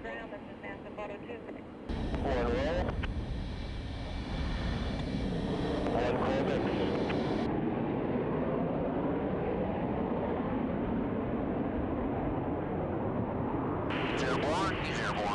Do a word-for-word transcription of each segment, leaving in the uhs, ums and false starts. Greenham, this is Nansen Moto two. Forward roll. One Colvix. He's airborne, he's airborne.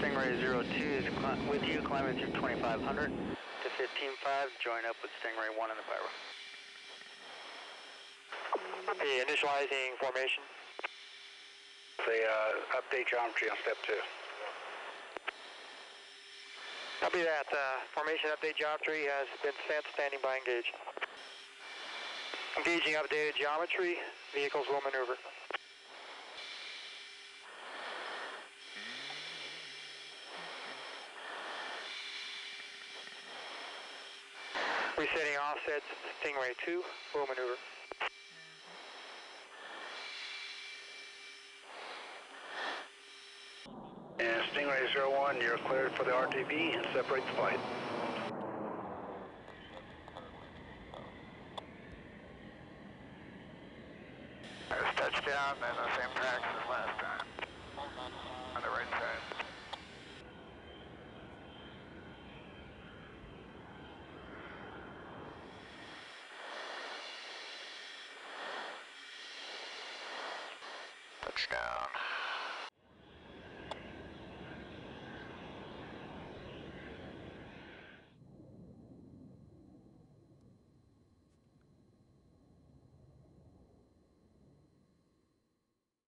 Stingray zero two is with you, climbing through twenty-five hundred to fifteen five, join up with Stingray one in the pyro. Copy, initializing formation. The uh, update geometry on step two. Copy that, uh, formation update geometry has been set, standing by engage. Engaging updated geometry, vehicles will maneuver. Resetting offsets, Stingray two, full maneuver. And Stingray zero one, you're cleared for the R T B and separate the flight. Let's touch down and the same tracks as last time, on the right side. Touchdown.